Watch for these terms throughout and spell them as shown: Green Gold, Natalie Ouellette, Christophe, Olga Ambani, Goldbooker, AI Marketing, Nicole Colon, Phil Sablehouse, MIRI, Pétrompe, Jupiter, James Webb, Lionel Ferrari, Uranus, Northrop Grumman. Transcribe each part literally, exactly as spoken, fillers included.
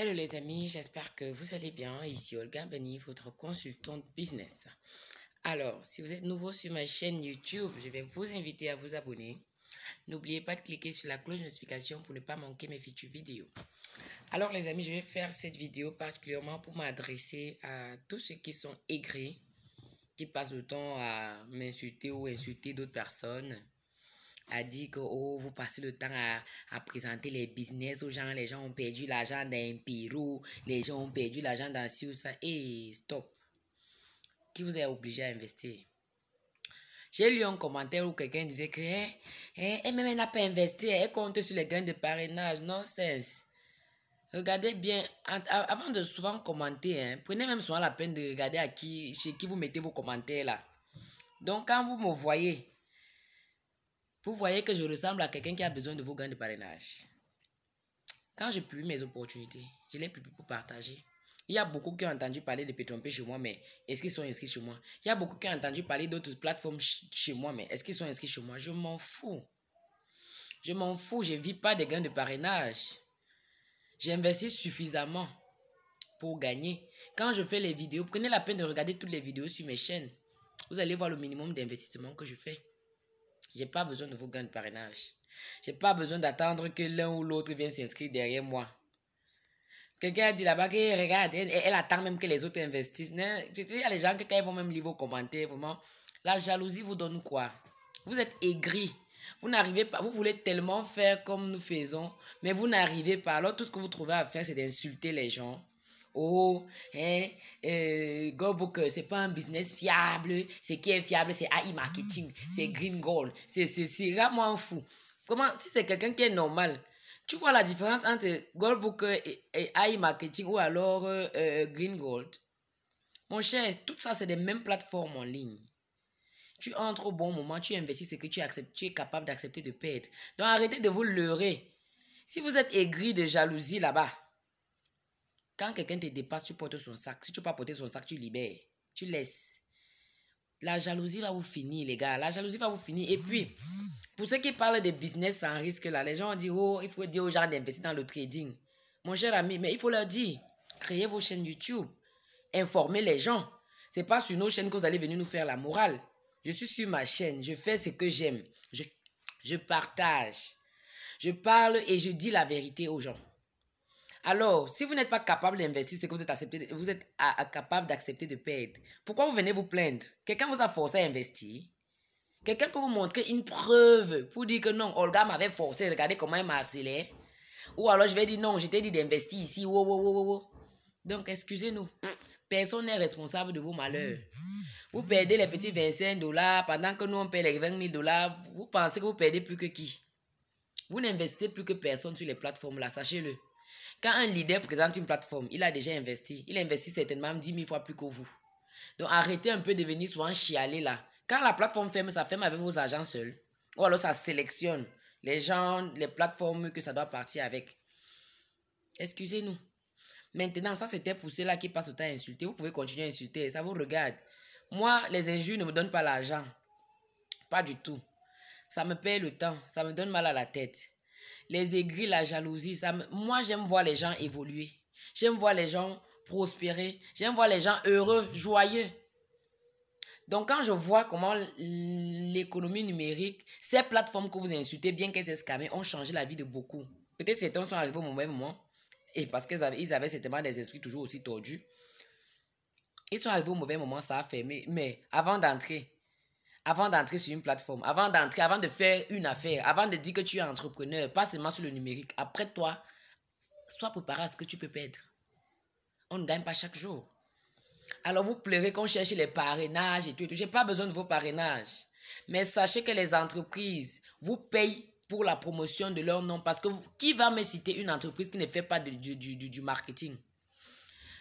Hello les amis, j'espère que vous allez bien. Ici Olga Ambani, votre consultante business. Alors, si vous êtes nouveau sur ma chaîne YouTube, je vais vous inviter à vous abonner. N'oubliez pas de cliquer sur la cloche de notification pour ne pas manquer mes futures vidéos. Alors les amis, je vais faire cette vidéo particulièrement pour m'adresser à tous ceux qui sont aigris, qui passent le temps à m'insulter ou insulter d'autres personnes, a dit que oh, vous passez le temps à, à présenter les business aux gens, les gens ont perdu l'argent dans Pérou, les gens ont perdu l'argent dans ci ou ça. Et stop. Qui vous est obligé à investir? J'ai lu un commentaire où quelqu'un disait que eh, eh, elle même n'a pas investi, elle compte sur les gains de parrainage. Nonsense. Regardez bien, avant de souvent commenter, hein, prenez même souvent la peine de regarder à qui, chez qui vous mettez vos commentaires là. Donc quand vous me voyez, vous voyez que je ressemble à quelqu'un qui a besoin de vos gains de parrainage. Quand je publie mes opportunités, je les publie pour partager. Il y a beaucoup qui ont entendu parler de Pétrompe chez moi, mais est-ce qu'ils sont inscrits chez moi? Il y a beaucoup qui ont entendu parler d'autres plateformes chez moi, mais est-ce qu'ils sont inscrits chez moi? Je m'en fous. Je m'en fous, je ne vis pas des gains de parrainage. J'investis suffisamment pour gagner. Quand je fais les vidéos, prenez la peine de regarder toutes les vidéos sur mes chaînes. Vous allez voir le minimum d'investissement que je fais. J'ai pas besoin de vos gains de parrainage. J'ai pas besoin d'attendre que l'un ou l'autre vienne s'inscrire derrière moi. Quelqu'un a dit là-bas que hey, regarde, elle, elle attend même que les autres investissent. Il y a les gens qui vont même lire vos commentaires. Vraiment, la jalousie vous donne quoi? Vous êtes aigri. Vous n'arrivez pas. Vous voulez tellement faire comme nous faisons, mais vous n'arrivez pas. Alors tout ce que vous trouvez à faire, c'est d'insulter les gens. Oh, hein, euh, Goldbooker, c'est pas un business fiable. C'est qui est fiable, c'est A I Marketing, c'est Green Gold, c'est c'est vraiment fou. Comment, si c'est quelqu'un qui est normal, tu vois la différence entre Goldbooker et, et A I Marketing ou alors euh, euh, Green Gold? Mon cher, tout ça, c'est des mêmes plateformes en ligne. Tu entres au bon moment, tu investis ce que tu acceptes, tu es capable d'accepter de perdre. Donc arrêtez de vous leurrer. Si vous êtes aigri de jalousie là-bas, quand quelqu'un te dépasse, tu portes son sac. Si tu ne peux pas porter son sac, tu libères. Tu laisses. La jalousie va vous finir, les gars. La jalousie va vous finir. Et puis, pour ceux qui parlent de business sans risque, là, les gens ont dit, oh, il faut dire aux gens d'investir dans le trading. Mon cher ami, mais il faut leur dire, créez vos chaînes YouTube. Informez les gens. Ce n'est pas sur nos chaînes que vous allez venir nous faire la morale. Je suis sur ma chaîne. Je fais ce que j'aime. Je, je partage. Je parle et je dis la vérité aux gens. Alors, si vous n'êtes pas capable d'investir, c'est que vous êtes, accepté, vous êtes à, à, capable d'accepter de perdre. Pourquoi vous venez vous plaindre? Quelqu'un vous a forcé à investir. Quelqu'un peut vous montrer une preuve pour dire que non, Olga m'avait forcé, regardez comment elle m'a harcelé. Ou alors je vais dire non, je t'ai dit d'investir ici. Wow, wow, wow, wow. Donc, excusez-nous. Personne n'est responsable de vos malheurs. Vous perdez les petits vingt-cinq dollars pendant que nous, on perd les vingt mille dollars. Vous pensez que vous perdez plus que qui? Vous n'investez plus que personne sur les plateformes là, sachez-le. Quand un leader présente une plateforme, il a déjà investi. Il investit certainement dix mille fois plus que vous. Donc arrêtez un peu de venir souvent chialer là. Quand la plateforme ferme, ça ferme avec vos agents seuls. Ou alors ça sélectionne les gens, les plateformes que ça doit partir avec. Excusez-nous. Maintenant, ça c'était pour ceux-là qui passent le temps à insulter. Vous pouvez continuer à insulter, ça vous regarde. Moi, les injures ne me donnent pas l'argent. Pas du tout. Ça me perd le temps, ça me donne mal à la tête. Les aigris, la jalousie, ça me... moi j'aime voir les gens évoluer, j'aime voir les gens prospérer, j'aime voir les gens heureux, joyeux. Donc quand je vois comment l'économie numérique, ces plateformes que vous insultez, bien qu'elles aient scamé, ont changé la vie de beaucoup. Peut-être certains sont arrivés au même moment, et parce qu'ils avaient, ils avaient certainement des esprits toujours aussi tordus. Ils sont arrivés au mauvais moment, ça a fermé, mais avant d'entrer... Avant d'entrer sur une plateforme, avant d'entrer, avant de faire une affaire, avant de dire que tu es entrepreneur, pas seulement sur le numérique, après toi, sois préparé à ce que tu peux perdre. On ne gagne pas chaque jour. Alors vous pleurez qu'on cherche les parrainages et tout et tout. Je n'ai pas besoin de vos parrainages. Mais sachez que les entreprises vous payent pour la promotion de leur nom. Parce que vous, qui va me citer une entreprise qui ne fait pas de, du, du, du marketing?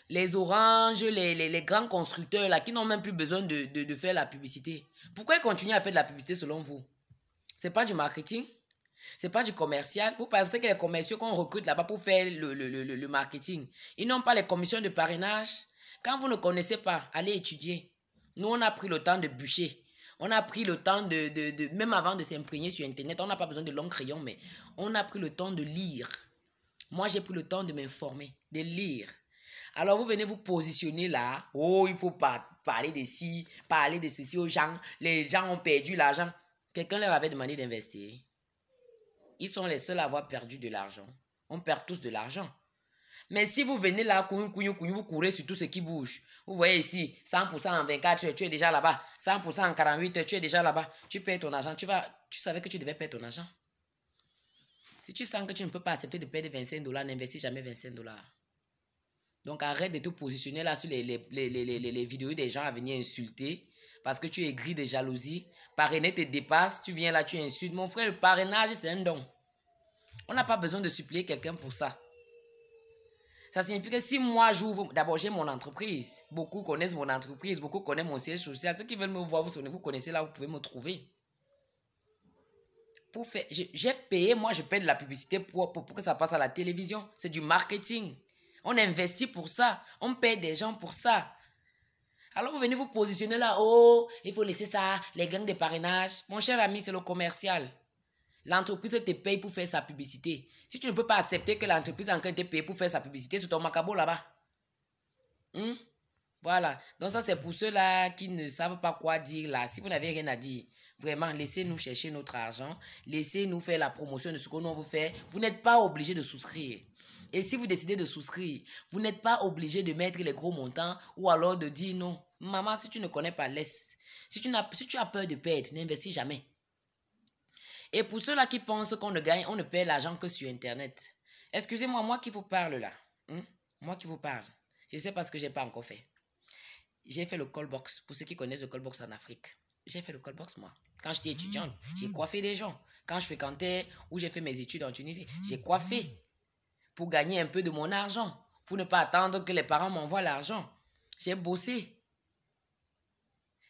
Les oranges, les, les, les grands constructeurs là, qui n'ont même plus besoin de, de, de faire la publicité. Pourquoi ils continuent à faire de la publicité selon vous? Ce n'est pas du marketing, ce n'est pas du commercial. Vous pensez que les commerciaux qu'on recrute là-bas pour faire le, le, le, le marketing, ils n'ont pas les commissions de parrainage? Quand vous ne connaissez pas, allez étudier. Nous, on a pris le temps de bûcher. On a pris le temps de... de, de même avant de s'imprégner sur Internet, on n'a pas besoin de longs crayons, mais on a pris le temps de lire. Moi, j'ai pris le temps de m'informer, de lire. Alors, vous venez vous positionner là. Oh, il faut par parler de ci, parler de ceci aux gens. Les gens ont perdu l'argent. Quelqu'un leur avait demandé d'investir. Ils sont les seuls à avoir perdu de l'argent. On perd tous de l'argent. Mais si vous venez là, vous courez sur tout ce qui bouge. Vous voyez ici, cent pour cent en vingt-quatre heures, tu es déjà là-bas. cent pour cent en quarante-huit heures, tu es déjà là-bas. Tu perds ton argent. Tu, vas, tu savais que tu devais perdre ton argent. Si tu sens que tu ne peux pas accepter de perdre vingt-cinq dollars, n'investis jamais vingt-cinq dollars. Donc arrête de te positionner là sur les, les, les, les, les, les vidéos des gens à venir insulter parce que tu es gris de jalousie. Parrainer te dépasse, tu viens là, tu insultes. Mon frère, le parrainage, c'est un don. On n'a pas besoin de supplier quelqu'un pour ça. Ça signifie que si moi j'ouvre, d'abord j'ai mon entreprise. Beaucoup connaissent mon entreprise, beaucoup connaissent mon siège social. Ceux qui veulent me voir, vous, vous connaissez là, vous pouvez me trouver. Pour faire, j'ai payé, moi je paye de la publicité pour, pour, pour que ça passe à la télévision. C'est du marketing. On investit pour ça. On paye des gens pour ça. Alors vous venez vous positionner là, oh, il faut laisser ça, les gangs de parrainage. Mon cher ami, c'est le commercial. L'entreprise te paye pour faire sa publicité. Si tu ne peux pas accepter que l'entreprise en train de te payer pour faire sa publicité, c'est ton macabo là-bas. Hum? Voilà. Donc ça, c'est pour ceux-là qui ne savent pas quoi dire là. Si vous n'avez rien à dire, vraiment, laissez-nous chercher notre argent. Laissez-nous faire la promotion de ce qu'on veut faire. Vous n'êtes pas obligé de souscrire. Et si vous décidez de souscrire, vous n'êtes pas obligé de mettre les gros montants ou alors de dire non. Maman, si tu ne connais pas, laisse. Si tu, n'as, si tu as peur de perdre, n'investis jamais. Et pour ceux-là qui pensent qu'on ne gagne, on ne paye l'argent que sur Internet. Excusez-moi, moi qui vous parle là. Hein? Moi qui vous parle. Je sais pas ce que j'ai pas encore fait. J'ai fait le call box. Pour ceux qui connaissent le call box en Afrique. J'ai fait le call box moi. Quand j'étais étudiante, j'ai coiffé des gens. Quand je fréquentais ou j'ai fait mes études en Tunisie, j'ai coiffé pour gagner un peu de mon argent. Pour ne pas attendre que les parents m'envoient l'argent. J'ai bossé.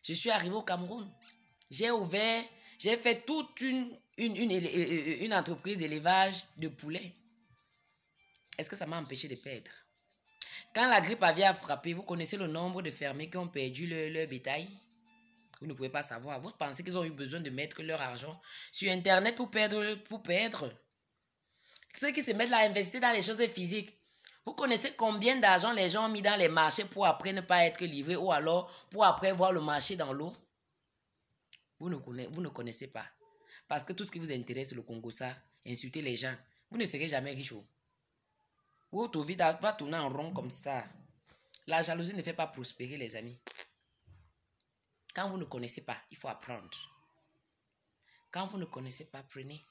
Je suis arrivé au Cameroun. J'ai ouvert... J'ai fait toute une, une, une, une entreprise d'élevage de poulets. Est-ce que ça m'a empêché de perdre? Quand la grippe aviaire a frappé, vous connaissez le nombre de fermiers qui ont perdu leur, leur bétail? Vous ne pouvez pas savoir. Vous pensez qu'ils ont eu besoin de mettre leur argent sur Internet pour perdre, pour perdre? Ceux qui se mettent là à investir dans les choses physiques. Vous connaissez combien d'argent les gens ont mis dans les marchés pour après ne pas être livrés ou alors pour après voir le marché dans l'eau? Vous ne, connaissez, vous ne connaissez pas. Parce que tout ce qui vous intéresse, le Congo, ça, insulter les gens, vous ne serez jamais riche. Votre vie va tourner en rond comme ça. La jalousie ne fait pas prospérer, les amis. Quand vous ne connaissez pas, il faut apprendre. Quand vous ne connaissez pas, prenez.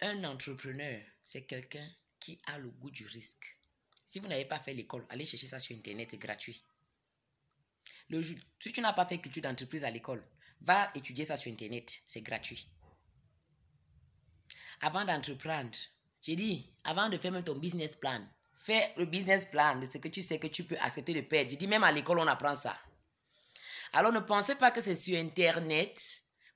Un entrepreneur, c'est quelqu'un qui a le goût du risque. Si vous n'avez pas fait l'école, allez chercher ça sur Internet, c'est gratuit. Le, si tu n'as pas fait culture d'entreprise à l'école, va étudier ça sur Internet. C'est gratuit. Avant d'entreprendre, j'ai dit, avant de faire même ton business plan, fais le business plan de ce que tu sais que tu peux accepter de perdre. J'ai dit, même à l'école, on apprend ça. Alors, ne pensez pas que c'est sur Internet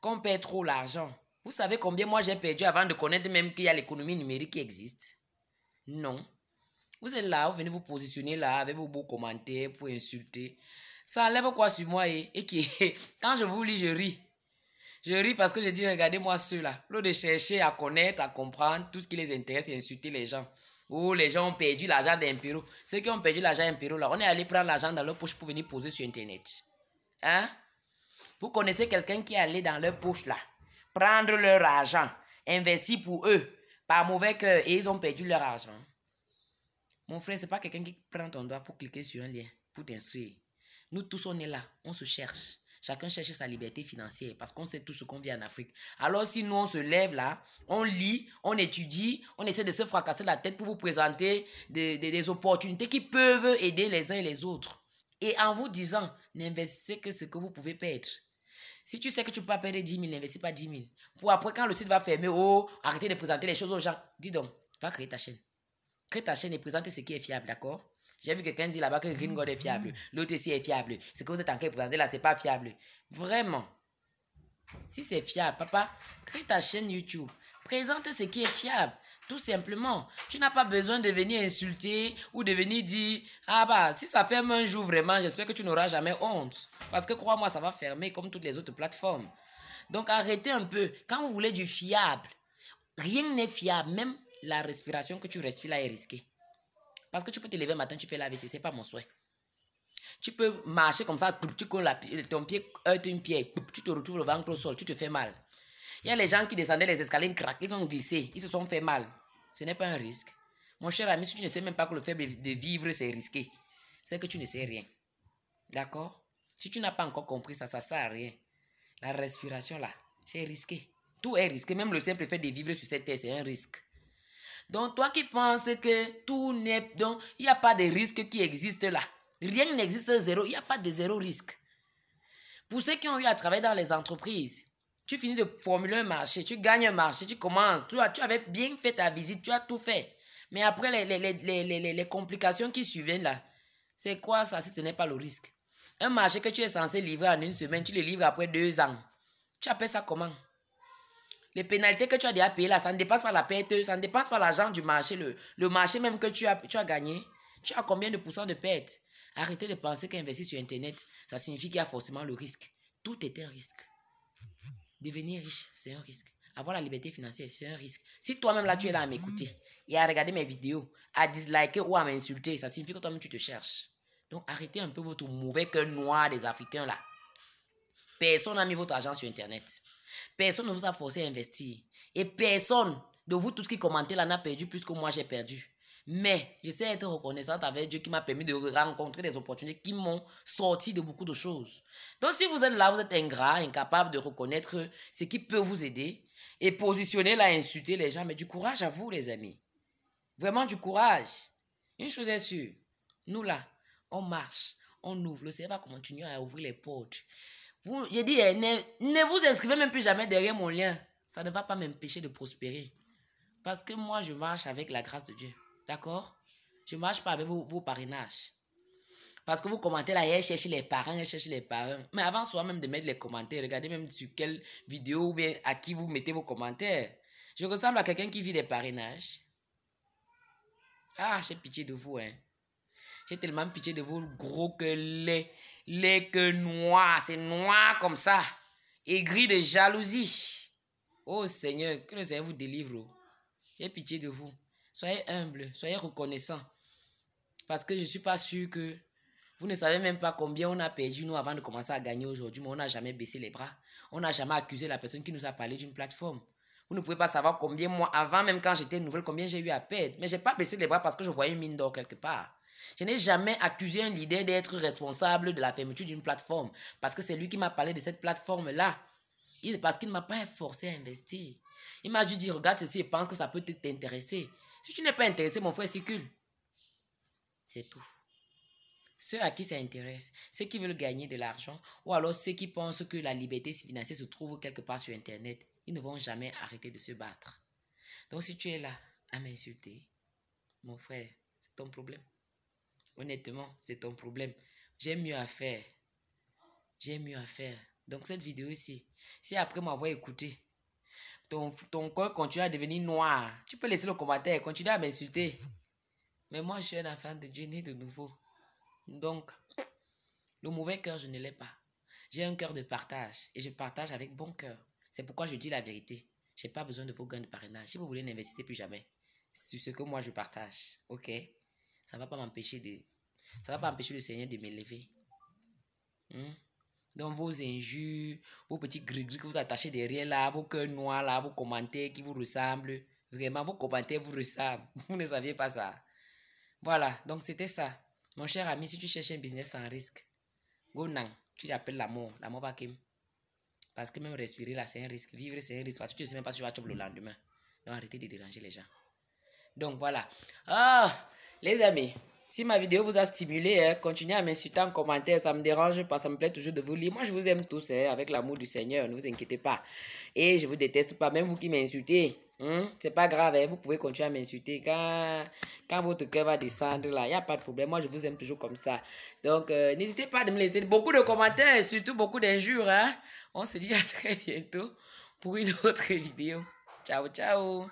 qu'on perd trop l'argent. Vous savez combien moi j'ai perdu avant de connaître même qu'il y a l'économie numérique qui existe? Non. Vous êtes là, vous venez vous positionner là avec vos beaux commentaires pour insulter. Ça enlève quoi sur moi et, et qui, quand je vous lis, je ris. Je ris parce que je dis, regardez-moi ceux-là. L'eau de chercher à connaître, à comprendre, tout ce qui les intéresse et insulter les gens. Oh, les gens ont perdu l'argent d'Impero. Ceux qui ont perdu l'argent d'Impero, là, on est allé prendre l'argent dans leur poche pour venir poser sur Internet. Hein? Vous connaissez quelqu'un qui est allé dans leur poche, là, prendre leur argent, investir pour eux, par mauvais cœur, et ils ont perdu leur argent. Mon frère, c'est pas quelqu'un qui prend ton doigt pour cliquer sur un lien, pour t'inscrire. Nous tous, on est là, on se cherche. Chacun cherche sa liberté financière parce qu'on sait tout ce qu'on vit en Afrique. Alors si nous, on se lève là, on lit, on étudie, on essaie de se fracasser la tête pour vous présenter des, des, des opportunités qui peuvent aider les uns et les autres. Et en vous disant, n'investissez que ce que vous pouvez perdre. Si tu sais que tu peux pas perdre dix mille, n'investis pas dix mille. Pour après, quand le site va fermer, oh, arrêtez de présenter les choses aux gens. Dis donc, va créer ta chaîne. Crée ta chaîne et présente ce qui est fiable, d'accord? J'ai vu quelqu'un dire là-bas que Green Gold est fiable. L'autre ici est fiable. Ce que vous êtes en train de présenter là, c'est pas fiable. Vraiment. Si c'est fiable, papa, crée ta chaîne YouTube. Présente ce qui est fiable. Tout simplement. Tu n'as pas besoin de venir insulter ou de venir dire, ah bah, si ça ferme un jour vraiment, j'espère que tu n'auras jamais honte. Parce que crois-moi, ça va fermer comme toutes les autres plateformes. Donc arrêtez un peu. Quand vous voulez du fiable, rien n'est fiable. Même la respiration que tu respires là est risquée. Parce que tu peux te lever matin, tu fais l'A V C, c'est pas mon souhait. Tu peux marcher comme ça, tu colles la, ton pied, heurte une pierre, tu te retrouves le ventre au sol, tu te fais mal. Il y a les gens qui descendaient les escaliers, ils craquent, ils ont glissé, ils se sont fait mal. Ce n'est pas un risque. Mon cher ami, si tu ne sais même pas que le fait de vivre, c'est risqué, c'est que tu ne sais rien. D'accord? Si tu n'as pas encore compris ça, ça ne sert à rien. La respiration là, c'est risqué. Tout est risqué, même le simple fait de vivre sur cette terre, c'est un risque. Donc, toi qui penses que tout n'est... Donc, il n'y a pas de risque qui existe là. Rien n'existe, zéro. Il n'y a pas de zéro risque. Pour ceux qui ont eu à travailler dans les entreprises, tu finis de formuler un marché, tu gagnes un marché, tu commences, tu, as, tu avais bien fait ta visite, tu as tout fait. Mais après, les, les, les, les, les, les complications qui suivent là, c'est quoi ça si ce n'est pas le risque? Un marché que tu es censé livrer en une semaine, tu le livres après deux ans. Tu appelles ça comment? Les pénalités que tu as déjà payées là, ça ne dépasse pas la perte, ça ne dépasse pas l'argent du marché. Le, le marché même que tu as, tu as gagné, tu as combien de pourcents de perte? Arrêtez de penser qu'investir sur Internet, ça signifie qu'il y a forcément le risque. Tout est un risque. Devenir riche, c'est un risque. Avoir la liberté financière, c'est un risque. Si toi-même là, tu es là à m'écouter et à regarder mes vidéos, à disliker ou à m'insulter, ça signifie que toi-même, tu te cherches. Donc, arrêtez un peu votre mauvais cœur noir des Africains là. Personne n'a mis votre argent sur Internet. Personne ne vous a forcé à investir. Et personne de vous, tous qui commentez là, n'a perdu plus que moi, j'ai perdu. Mais je sais être reconnaissante avec Dieu qui m'a permis de rencontrer des opportunités qui m'ont sorti de beaucoup de choses. Donc, si vous êtes là, vous êtes ingrat, incapable de reconnaître ce qui peut vous aider et positionner là, insulter les gens. Mais du courage à vous, les amis. Vraiment du courage. Une chose est sûre, nous là, on marche, on ouvre. Le Seigneur va continuer à ouvrir les portes. Vous, j'ai dit, ne, ne vous inscrivez même plus jamais derrière mon lien. Ça ne va pas m'empêcher de prospérer. Parce que moi, je marche avec la grâce de Dieu. D'accord? Je ne marche pas avec vos, vos parrainages. Parce que vous commentez là, elle cherche les parrains, elle cherche les parrains. Mais avant soi même de mettre les commentaires, regardez même sur quelle vidéo ou bien à qui vous mettez vos commentaires. Je ressemble à quelqu'un qui vit des parrainages. Ah, j'ai pitié de vous, hein. J'ai tellement pitié de vous, gros que les, les que noirs, c'est noir comme ça. Aigri de jalousie. Oh Seigneur, que le Seigneur vous délivre. J'ai pitié de vous. Soyez humble, soyez reconnaissant. Parce que je ne suis pas sûr que vous ne savez même pas combien on a perdu nous avant de commencer à gagner aujourd'hui, mais on n'a jamais baissé les bras. On n'a jamais accusé la personne qui nous a parlé d'une plateforme. Vous ne pouvez pas savoir combien moi, avant même quand j'étais nouvelle, combien j'ai eu à perdre. Mais je n'ai pas baissé les bras parce que je voyais une mine d'or quelque part. Je n'ai jamais accusé un leader d'être responsable de la fermeture d'une plateforme. Parce que c'est lui qui m'a parlé de cette plateforme-là. Parce qu'il ne m'a pas forcé à investir. Il m'a juste dit, regarde ceci et pense que ça peut t'intéresser. Si tu n'es pas intéressé, mon frère, circule. C'est tout. Ceux à qui ça intéresse, ceux qui veulent gagner de l'argent, ou alors ceux qui pensent que la liberté financière se trouve quelque part sur Internet, ils ne vont jamais arrêter de se battre. Donc si tu es là à m'insulter, mon frère, c'est ton problème. Honnêtement, c'est ton problème. J'ai mieux à faire. J'ai mieux à faire. Donc cette vidéo-ci, si après m'avoir écouté, Ton, ton corps continue à devenir noir. Tu peux laisser le commentaire, continue à m'insulter. Mais moi, je suis un enfant de Dieu né de nouveau. Donc, le mauvais cœur, je ne l'ai pas. J'ai un cœur de partage et je partage avec bon cœur. C'est pourquoi je dis la vérité. Je n'ai pas besoin de vos gains de parrainage. Si vous voulez, n'investissez plus jamais sur ce que moi, je partage. OK? Ça ne va pas m'empêcher de... Ça ne va pas empêcher le Seigneur de m'élever. Hmm? Donc, vos injures, vos petits gris-gris que vous attachez derrière là, vos cœurs noirs là, vos commentaires qui vous ressemblent. Vraiment, vos commentaires vous ressemblent. Vous ne saviez pas ça. Voilà, donc c'était ça. Mon cher ami, si tu cherches un business sans risque, go non, tu l'appelles la mort. La mort va kim. Parce que même respirer là, c'est un risque. Vivre, c'est un risque. Parce que tu ne sais même pas si tu vas choper le lendemain. Donc, arrêtez de déranger les gens. Donc, voilà. Ah, les amis. Si ma vidéo vous a stimulé, hein, continuez à m'insulter en commentaire, ça me dérange pas, ça me plaît toujours de vous lire. Moi, je vous aime tous, hein, avec l'amour du Seigneur, ne vous inquiétez pas. Et je vous déteste pas, même vous qui m'insultez, hein, c'est pas grave, hein, vous pouvez continuer à m'insulter. Quand, quand votre cœur va descendre, là, il n'y a pas de problème, moi, je vous aime toujours comme ça. Donc, euh, n'hésitez pas à me laisser beaucoup de commentaires, surtout beaucoup d'injures. Hein. On se dit à très bientôt pour une autre vidéo. Ciao, ciao.